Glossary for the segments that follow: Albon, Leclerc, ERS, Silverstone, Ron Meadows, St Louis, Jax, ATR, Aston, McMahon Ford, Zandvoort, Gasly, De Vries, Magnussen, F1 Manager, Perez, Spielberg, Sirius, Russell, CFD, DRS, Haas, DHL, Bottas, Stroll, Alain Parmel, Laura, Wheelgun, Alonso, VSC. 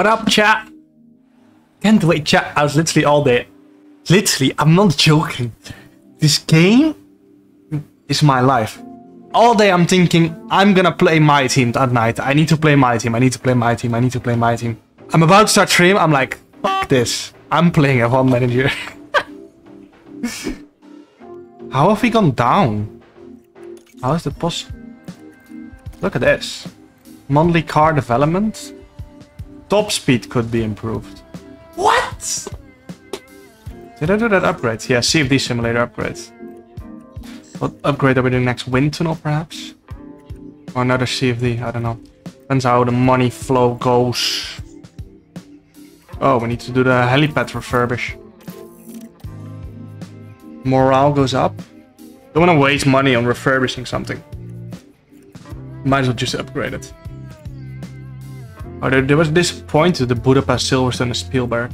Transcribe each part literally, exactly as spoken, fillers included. What up, chat? Can't wait, chat. I was literally all day. Literally, I'm not joking. This game is my life. All day I'm thinking, I'm gonna play my team at night. I need to play my team. I need to play my team. I need to play my team. I'm about to start stream. I'm like, fuck this. I'm playing F one Manager. How have we gone down? How is that possible? Look at this. Monthly car development. Top speed could be improved. What? Did I do that upgrade? Yeah, C F D simulator upgrades. What upgrade are we doing next? Wind tunnel, perhaps? Or another C F D? I don't know. Depends how the money flow goes. Oh, we need to do the helipad refurbish. Morale goes up. Don't want to waste money on refurbishing something. Might as well just upgrade it. Oh, there, there was this point to the Budapest, Silverstone, and Spielberg.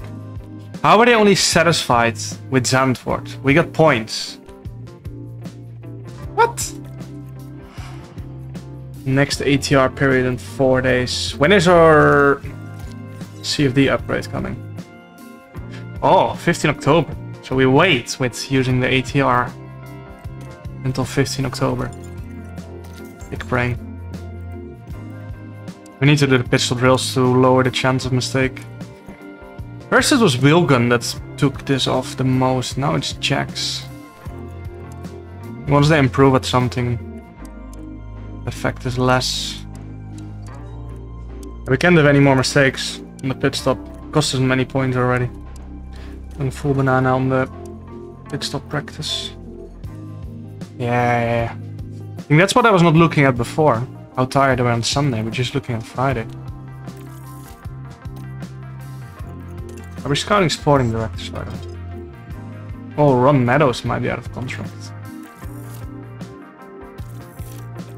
How were they only satisfied with Zandvoort? We got points. What? Next A T R period in four days. When is our C F D upgrade coming? Oh, fifteenth of October. So we wait with using the A T R until fifteenth of October. Big brain. We need to do the pit stop drills to lower the chance of mistake. First it was Wheelgun that took this off the most. Now it's Jax. Once they improve at something, the effect is less. We can't have any more mistakes on the pit stop. Cost us many points already. And full banana on the pit stop practice. Yeah, yeah, I think that's what I was not looking at before. How tired I was on Sunday. We're just looking at Friday. Are we scouting sporting directors? Oh, Ron Meadows might be out of contract.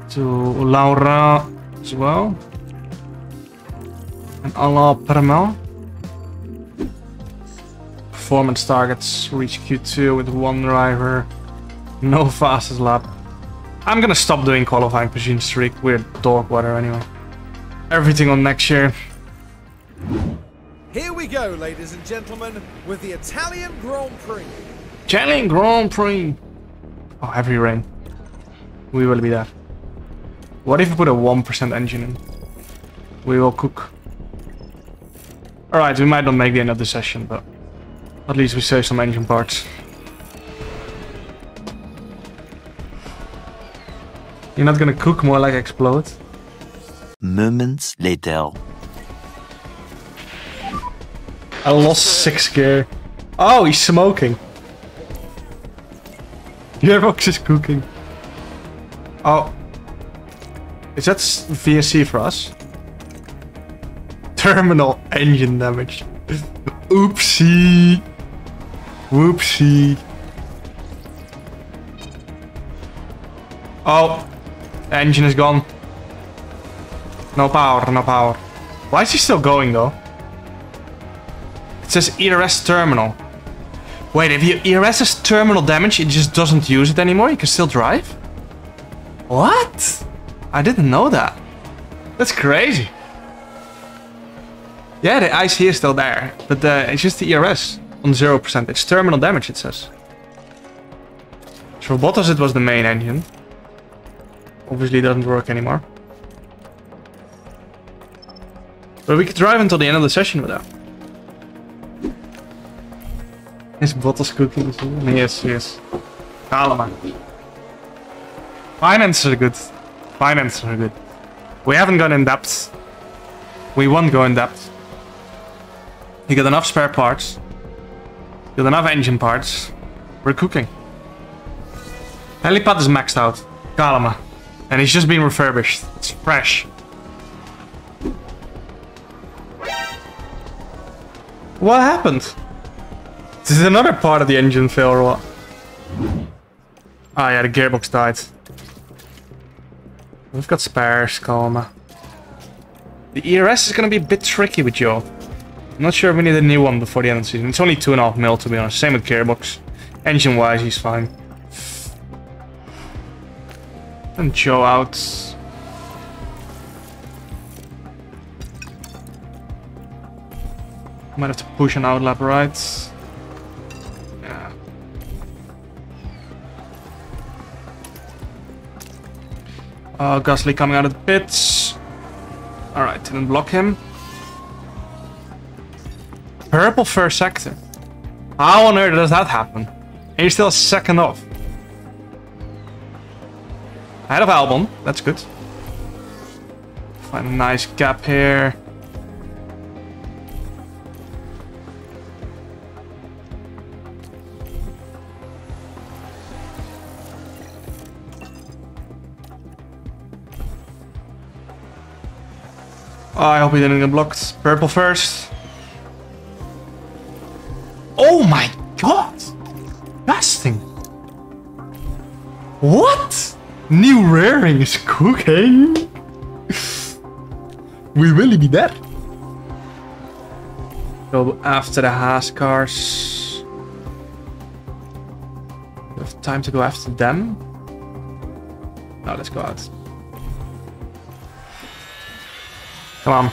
To Laura as well. And Alain Parmel. Performance targets reach Q two with one driver. No fastest lap. I'm gonna stop doing qualifying position streak. We're dog water anyway. Everything on next year. Here we go, ladies and gentlemen, with the Italian Grand Prix. Italian Grand Prix. Oh, heavy rain. We will be there. What if we put a one percent engine in? We will cook. Alright, we might not make the end of the session, but at least we save some engine parts. You're not gonna cook, more like explode. Moments later. I lost six gear. Oh, he's smoking. Gearbox is cooking. Oh. Is that V S C for us? Terminal engine damage. Oopsie. Whoopsie. Oh. The engine is gone. No power, no power. Why is he still going though? It says E R S terminal. Wait, if your E R S is terminal damage, it just doesn't use it anymore? You can still drive? What? I didn't know that. That's crazy. Yeah, the I C is still there, but uh, it's just the E R S on zero percent. It's terminal damage, it says. So for Bottas, it was the main engine. Obviously, it doesn't work anymore. But we could drive until the end of the session with that. Is Bottas cooking as well? Yes, yes. Kalama. Finances are good. Finances are good. We haven't gone in depth. We won't go in depth. You got enough spare parts. You got enough engine parts. We're cooking. Helipad is maxed out. Kalama. And it's just been refurbished. It's fresh. What happened? This is another part of the engine fail or what? Ah yeah, the gearbox died. We've got spares, Kalama. The E R S is going to be a bit tricky with you. I'm not sure if we need a new one before the end of the season. It's only two and a half mil to be honest. Same with gearbox. Engine-wise, he's fine. And Joe out. Might have to push an outlap, right? Yeah. Uh, Gasly coming out of the pits. Alright, didn't block him. Purple first sector. How on earth does that happen? And you're still a second off. Ahead of Albon, that's good. Find a nice gap here. Oh, I hope he didn't get blocked. Purple first. Oh my god! Fasting. What? New rearing is cooking. We'll really be dead. Go after the Haas cars. We have time to go after them. Now let's go out. Come on.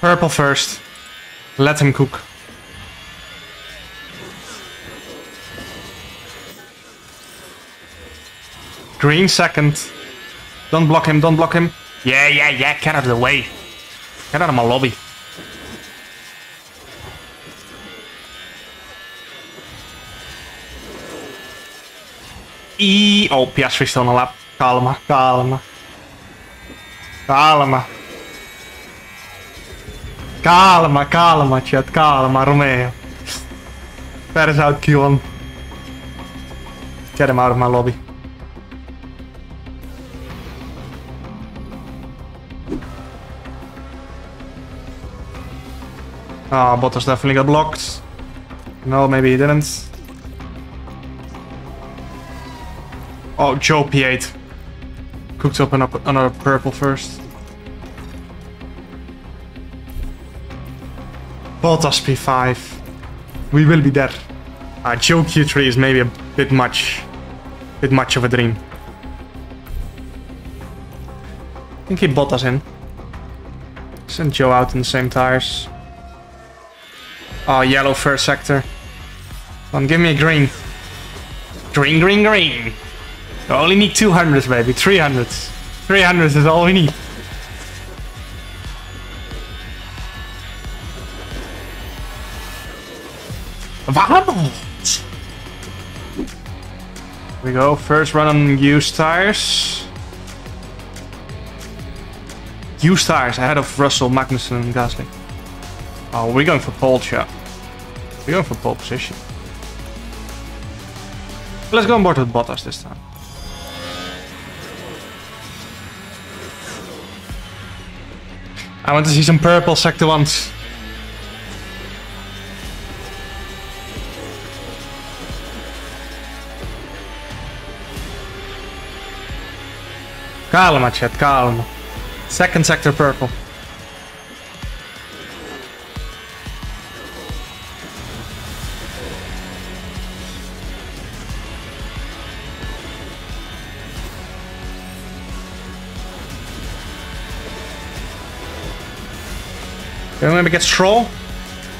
Purple first. Let him cook. Green second. Don't block him, don't block him. Yeah, yeah, yeah, get out of the way. Get out of my lobby. E oh, Piastri's still on the lap. Calma, calma. Calma. Calma, calma, chat. Calma, Romeo. Perez out, Q one. Get him out of my lobby. Ah, oh, Bottas definitely got blocked. No, maybe he didn't. Oh, Joe P eight. Cooked up another purple first. Bottas P five. We will be there. Uh, Joe Q three is maybe a bit much. Bit much of a dream. I can keep Bottas in. Send Joe out in the same tires. Oh, yellow first sector. Come on, give me a green. Green, green, green. I only need two hundreds, baby. three hundreds. three hundreds is all we need. Vamos! Here we go. First run on used tires. Used tires ahead of Russell, Magnussen, and Gasly. Oh, we're going for pole, chat. We're going for pole position. Let's go on board with Bottas this time. I want to see some purple sector ones. Calm, chat, calm. Second sector purple. Then we get Stroll.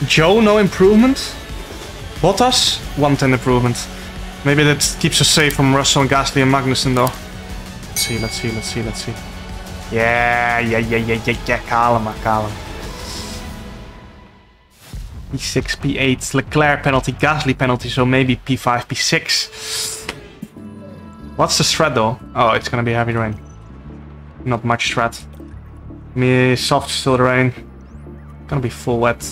Joe, no improvement. Bottas, one ten improvement. Maybe that keeps us safe from Russell, Gasly, and Magnussen, though. Let's see, let's see, let's see, let's see. Yeah, yeah, yeah, yeah, yeah, yeah. Calma, calma. P six, P eight, Leclerc penalty, Gasly penalty, so maybe P five, P six. What's the strat, though? Oh, it's gonna be heavy rain. Not much strat. Me, soft still the rain. Gonna be full wet.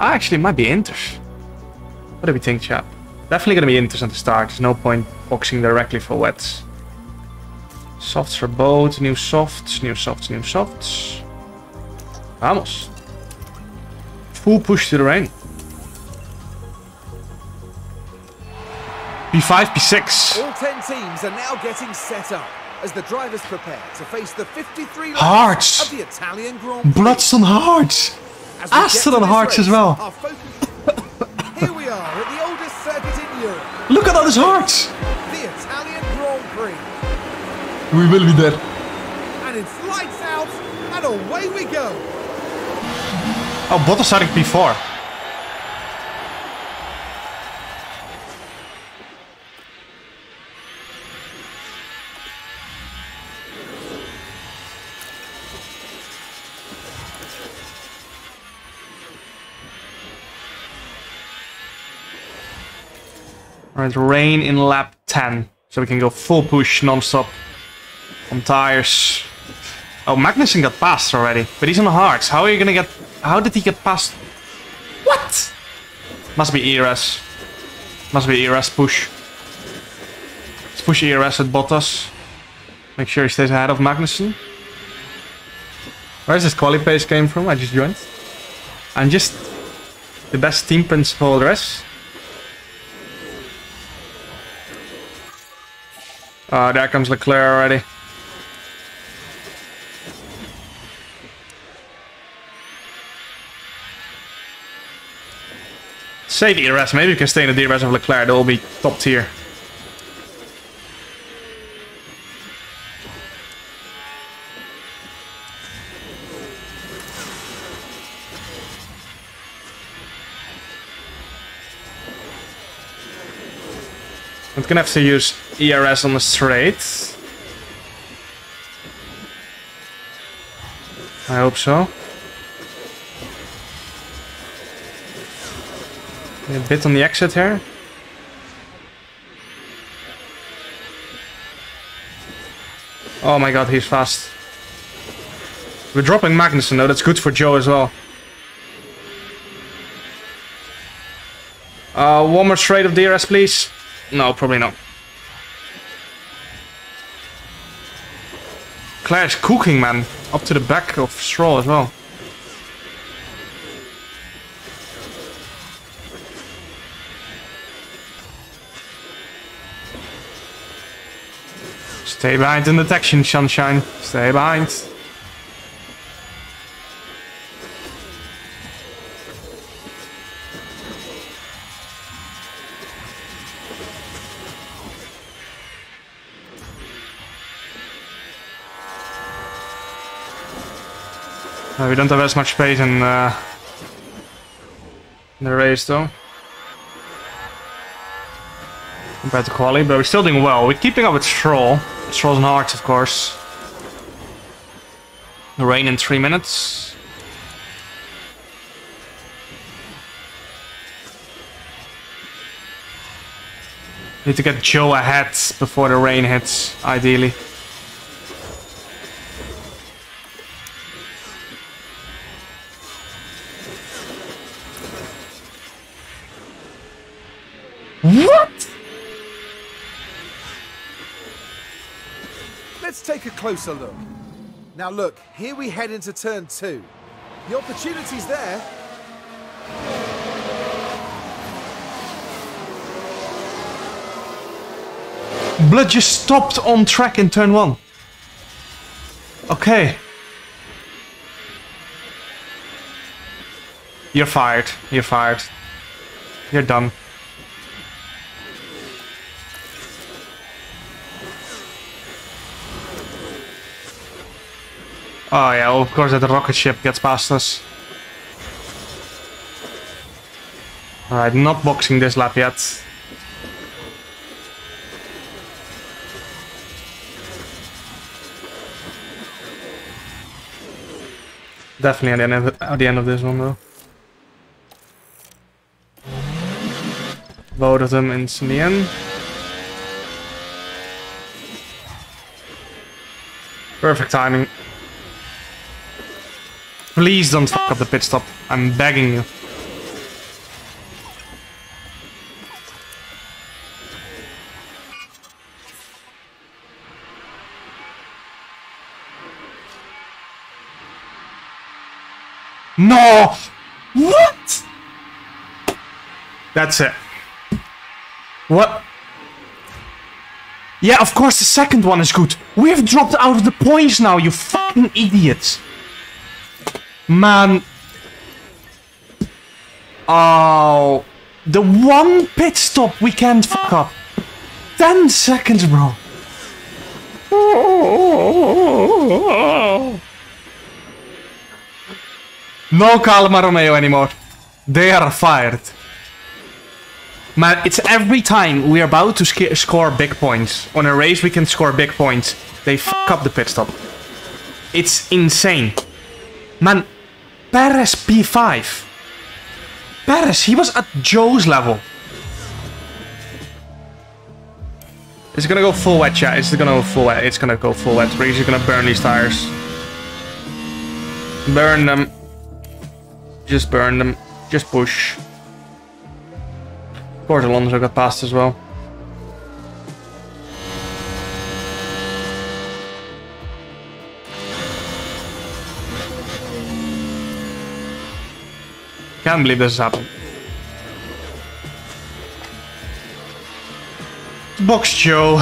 Ah, actually, it might be Inters. What do we think, chap? Definitely gonna be Inters at the start. There's no point boxing directly for wets. Softs for both. New softs, new softs, new softs. Vamos. Full push to the rain. P five, P six. All ten teams are now getting set up as the drivers prepare to face the fifty-three hearts of the Italian Grand Prix. Bloods on hearts. Aston on hearts race, as well. Here we are at the oldest circuit in Europe. Look at all his hearts. The Italian Grand Prix. We will be there. And it's lights out and away we go. Oh, Bottas had P four. Alright, rain in lap ten, so we can go full push non-stop on tires. Oh, Magnussen got past already, but he's on the hearts. How are you gonna get... How did he get past? What? Must be E R S. Must be E R S push. Let's push E R S at Bottas. Make sure he stays ahead of Magnussen. Where's this quali pace came from? I just joined. I'm just the best team principal dress. Uh, there comes Leclerc already. Save E R S. Maybe we can stay in the D R S of Leclerc. They'll be top tier. I'm gonna have to use E R S on the straight. I hope so. A bit on the exit here. Oh my god, he's fast. We're dropping Magnussen though, that's good for Joe as well. Uh, one more straight of D R S please. No, probably not. Claire's cooking, man. Up to the back of Stroll as well. Stay behind in detection, Sunshine. Stay behind. Uh, we don't have as much space in, uh, in the race though, compared to quali, but we're still doing well. We're keeping up with Stroll. Stroll's in hearts, of course. The rain in three minutes. Need to get Joe ahead before the rain hits, ideally. Take a closer look. Now look, here we head into turn two. The opportunity's there. Blood just stopped on track in turn one. Okay. You're fired. You're fired. You're done. Oh yeah, well, of course that rocket ship gets past us. Alright, not boxing this lap yet. Definitely at the end of, at the end of this one though. Both of them in the end. Perfect timing. Please don't fuck up the pit stop. I'm begging you. No! What? That's it. What? Yeah, of course the second one is good. We have dropped out of the points now, you fucking idiots. Man. Oh. The one pit stop we can't fuck up. Ten seconds, bro. No Calma Romeo anymore. They are fired. Man, it's every time we are about to sc score big points. On a race we can score big points. They fuck up the pit stop. It's insane. Man, Perez P five. Perez, he was at Joe's level. It's gonna go full wet, chat. It's gonna go full wet. It's gonna go full wet. Breeze is gonna burn these tires. Burn them. Just burn them. Just push. Of course, Alonso got past as well. Can't believe this has happened. Box Joe.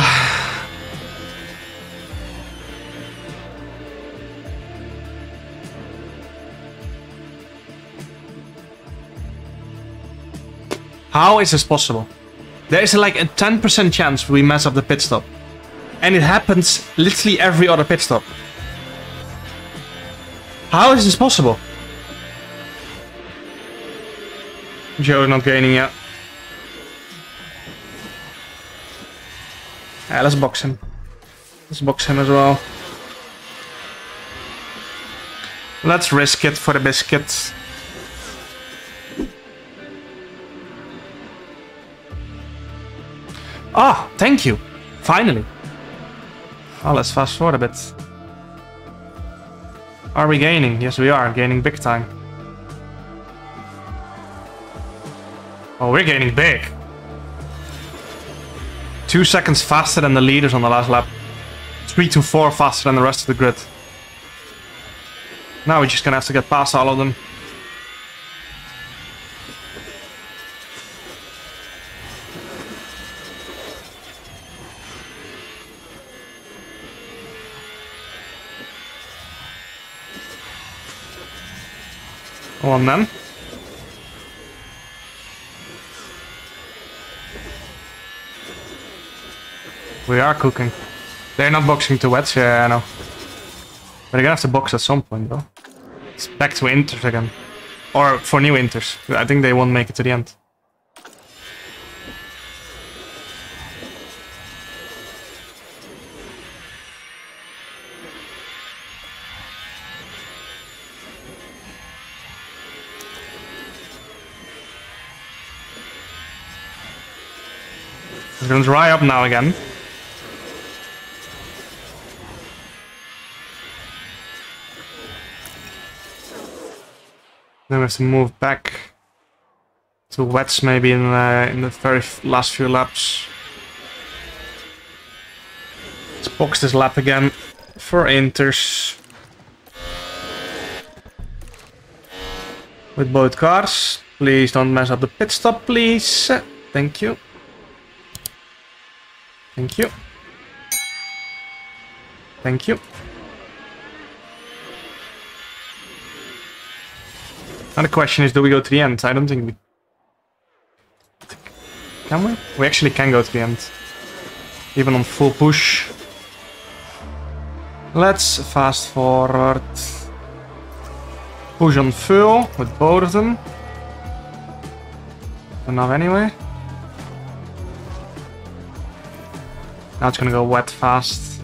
How is this possible? There is like a ten percent chance we mess up the pit stop. And it happens literally every other pit stop. How is this possible? Joe is not gaining yet. Yeah, let's box him. Let's box him as well. Let's risk it for the biscuits. Ah, oh, thank you. Finally. Oh, let's fast forward a bit. Are we gaining? Yes, we are. Gaining big time. Oh, we're gaining big. Two seconds faster than the leaders on the last lap. Three to four faster than the rest of the grid. Now we're just gonna have to get past all of them. Go on then. We are cooking. They're not boxing to wets, yeah, I know. But they're gonna have to box at some point, though. It's back to inters again. Or for new inters. I think they won't make it to the end. It's gonna dry up now again. Then we have to move back to wets maybe in uh, in the very last few laps. Let's box this lap again for inters. With both cars. Please don't mess up the pit stop, please. Thank you. Thank you. Thank you. Now the question is, do we go to the end? I don't think we... Can we? We actually can go to the end. Even on full push. Let's fast forward. Push on full with both of them. Enough anyway. Now it's gonna go wet fast.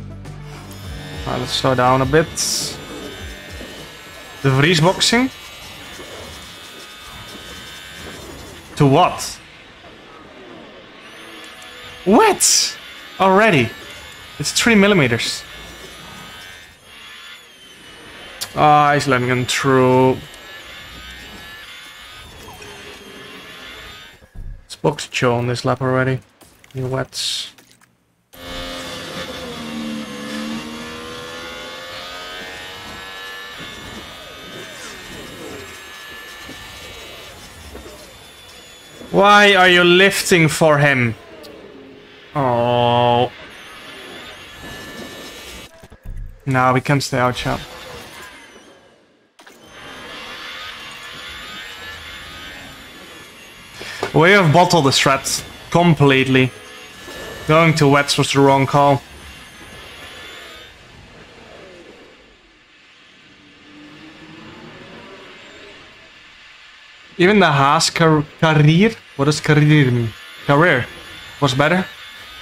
Alright, let's slow down a bit. De Vries boxing. To what? Wet! Already! It's three millimeters. Ah, oh, he's letting him through. Let's box Joe on this lap already. He wets. Why are you lifting for him? Oh, No, we can stay out sharp. We have bottled the strats completely. Going to wets was the wrong call. Even the Haas car career, what does career mean? Career was better.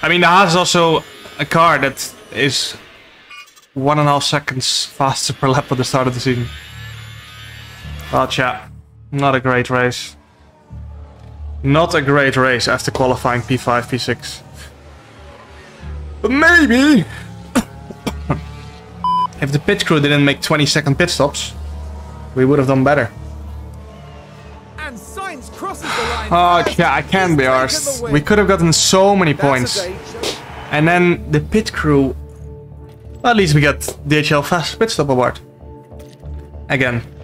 I mean, the Haas is also a car that is one and a half seconds faster per lap at the start of the season. Well, chat, not a great race. Not a great race after qualifying P five, P six. But maybe if the pit crew didn't make twenty second pit stops, we would have done better. Oh, yeah, I can't be arsed. We could have gotten so many points. And then the pit crew... Well, at least we got D H L Fast Pit Stop Award. Again.